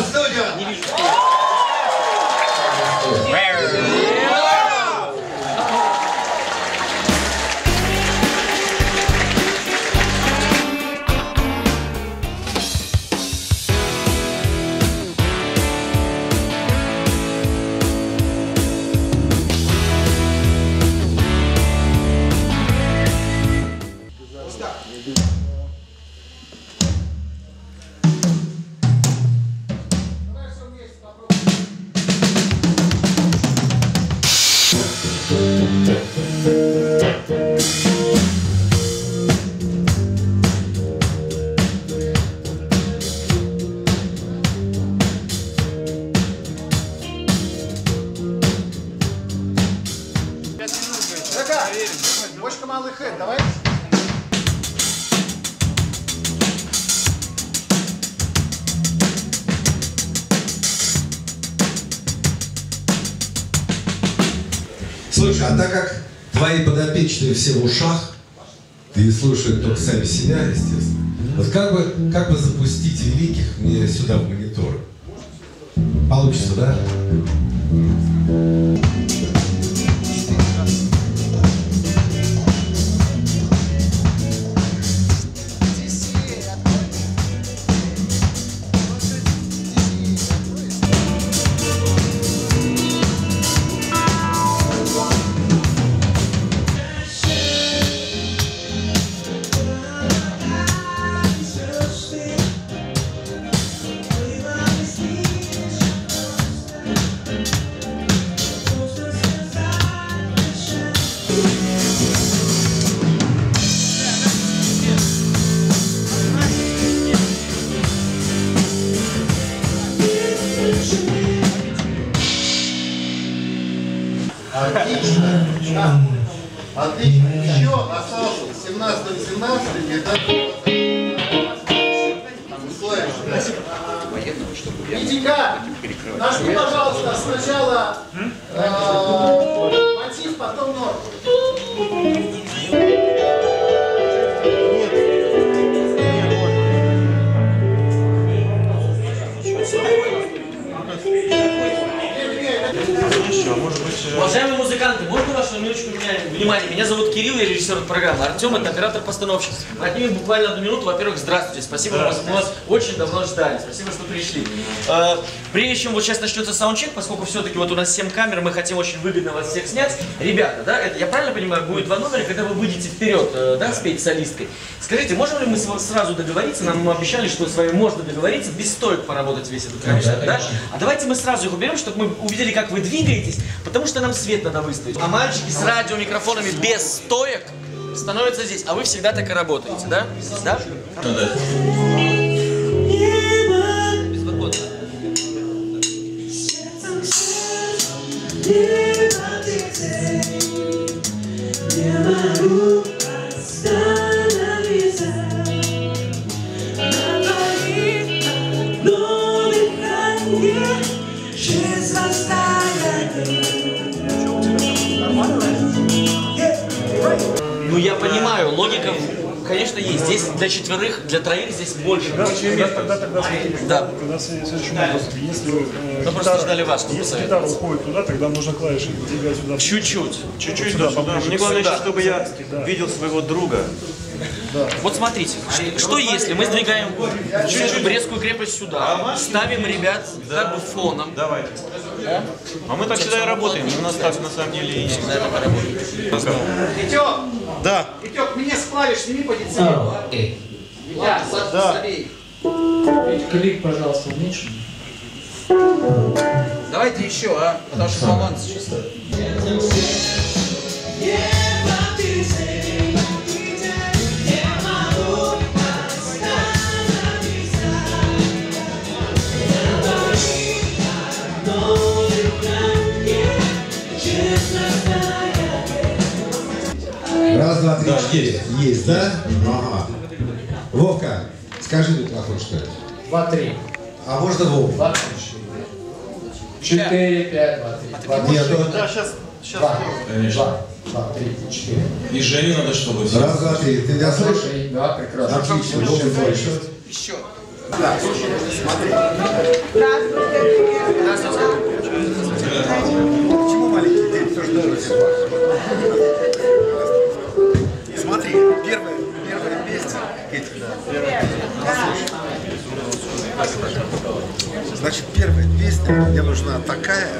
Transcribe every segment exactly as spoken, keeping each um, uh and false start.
Володя! Не вижу. Бочка малых хэт, давай. Слушай, а так как твои подопечные все в ушах, ты слушаешь только сами себя, естественно. Вот как бы, как бы запустить великих мне сюда в монитор? Получится, да? Отлично, да. Отлично, еще остался семнадцатый, семнадцатый, девятнадцатый. Витяка, нажми, пожалуйста, сначала э, мотив, потом ноту. Уважаемые музыканты, можно вашу минуточку внимания? Меня зовут Кирилл, я режиссер программы. Артем — это оператор-постановщик. Отнимем буквально одну минуту. Во-первых, здравствуйте. Спасибо, мы вас очень давно ждали. Спасибо, что пришли. Э, прежде чем вот сейчас начнется саундчек, поскольку все-таки вот у нас семь камер, мы хотим очень выгодно вас всех снять. Ребята, да, это, я правильно понимаю, будет два номера, когда вы выйдете вперед, э, да, спеть солисткой. Скажите, можем ли мы с вас сразу договориться? Нам обещали, что с вами можно договориться, без стоек поработать весь этот концерт, да? А давайте мы сразу их уберем, чтобы мы увидели, как вы двигаетесь, потому что нам свет надо выставить. А мальчики с радиомикрофонами без стоек становятся здесь. А вы всегда так и работаете, да? Да? Да. Ну, я понимаю, логика, конечно, есть. Здесь для четверых, для троих здесь больше. Тогда, тогда, да. Тогда следующий вопрос. Если э, гитара, если гитара уходит туда, тогда нужно клавиши двигать сюда. Чуть-чуть. Чуть-чуть сюда. Сюда. Мне главное, сюда. Чтобы я да. видел своего друга. Да. Вот смотрите, что, что если мы сдвигаем Брестскую крепость сюда, ставим ребят да. как бы фоном. Давай. Да? А мы так всегда и работаем, у нас так на самом деле и есть. Витек! Да. Витек, мне с клавиш сними по децибелу. Да, да. Клик, пожалуйста, уменьши. Давайте еще, а? Потому что баланс чисто. Раз, два, три, да, четыре. Есть, есть да? Ага. Вовка, скажи микрофон, что это? Два, три. А можно Вовка? Два, три, четыре, пять, два, три. Нет, да, сейчас. Сейчас. Два, два, два, три, четыре. И Жене надо, чтобы... Раз, два, три. Ты меня слышишь? Да, прекрасно. Отлично. Еще. Да, слушай, смотри. Здравствуйте. Здравствуйте. Почему маленькие дети все ждут из вас? Смотри, первая, первая песня. Значит, первая песня мне нужна такая,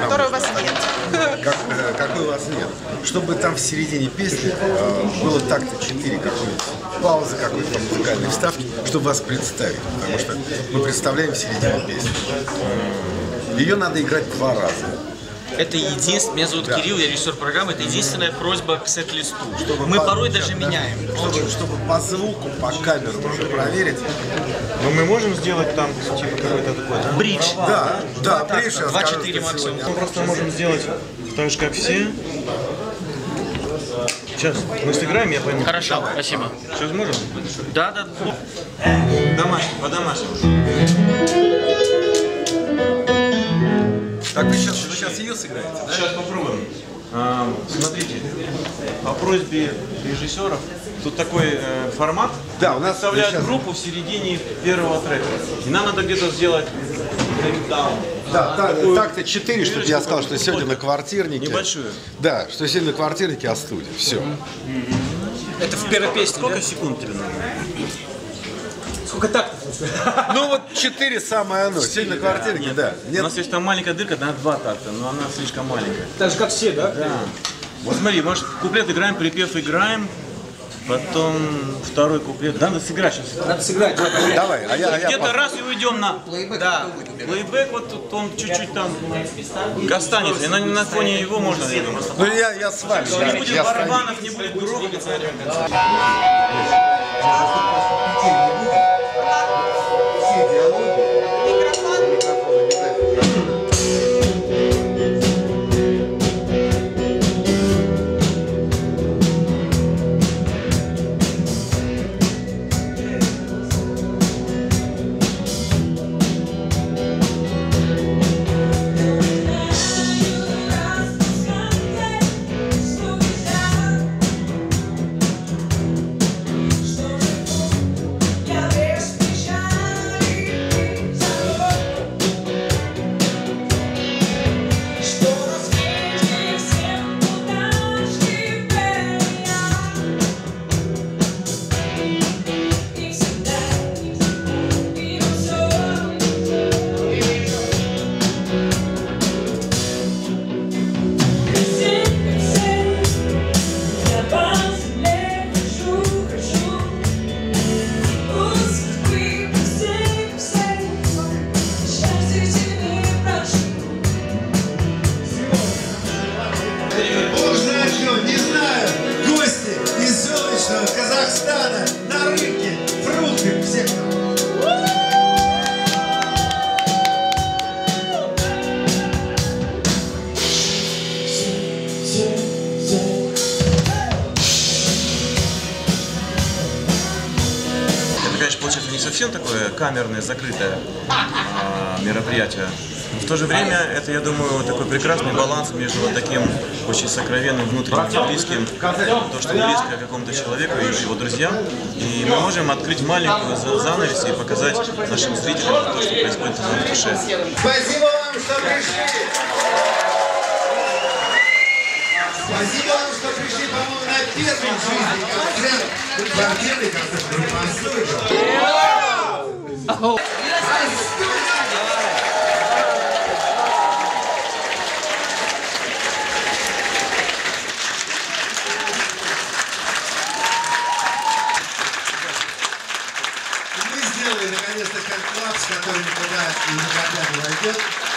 которой у вас нет. Как, какой у вас нет. Чтобы там в середине песни э, было так-то четыре какой-то паузы, какой-то музыкальной вставки, чтобы вас представить. Потому что мы представляем середину песни. Ее надо играть два раза. Это единственное. Меня зовут да. Кирилл, я режиссер программы. Это единственная просьба к сет-листу. Мы по... порой даже да, меняем. Чтобы, чтобы по звуку, по камеру уже проверить. Но мы можем сделать там типа какой-то такой бридж. Да, да, да бридж. два-четыре максимум. Мы просто можем сделать так же, как все. Сейчас мы сыграем, я пойму. Хорошо, давай. Спасибо. Сейчас можем? Да, да. Домашний, по-домашнему. Так, вы сейчас, вы сейчас ее сыграете, да? Сейчас попробуем. А, смотрите, по просьбе режиссеров, тут такой э, формат. Да, у нас представляют сейчас... группу в середине первого трека. И нам надо где-то сделать брейкдаун. Да, да, да так-то четыре, чтобы я сказал, что сегодня на квартирнике. Небольшую. Да, что сегодня на квартирнике, а студии. Все. Mm-hmm. Это в первой песне. Сколько да? секунд тебе надо? Сколько так? Ну вот четыре самое оно. Сегодня на квартирке, да. да. Нет. У нас есть там маленькая дырка, на два такта, но она слишком маленькая. Так же как все, да? Да. Вот смотри, может куплет играем, припев играем, потом второй куплет. Да, надо сыграть сейчас. Надо сыграть. Давай, а я, где-то я раз и уйдем на... Плейбэк. Да. Плейбэк вот тут он чуть-чуть там останется. И на, на фоне его можно... Ну я, я с вами. Да, не будет я барабанов, с... не будет гроба. Казахстана, на рынке, фрукты, всех там. Это, конечно, получается не совсем такое камерное, закрытое э, мероприятие. Но в то же время это, я думаю, такой прекрасный баланс между вот таким очень сокровенным, внутренним, близким, то, что близко какому-то человеку и его друзьям. И мы можем открыть маленькую занавес и показать нашим зрителям то, что происходит в душе. Спасибо вам, что пришли! Спасибо вам, что пришли, по-моему, на первый жизнь квартирный концерт. Наконец-то, как класс, который никогда и никогда не войдет.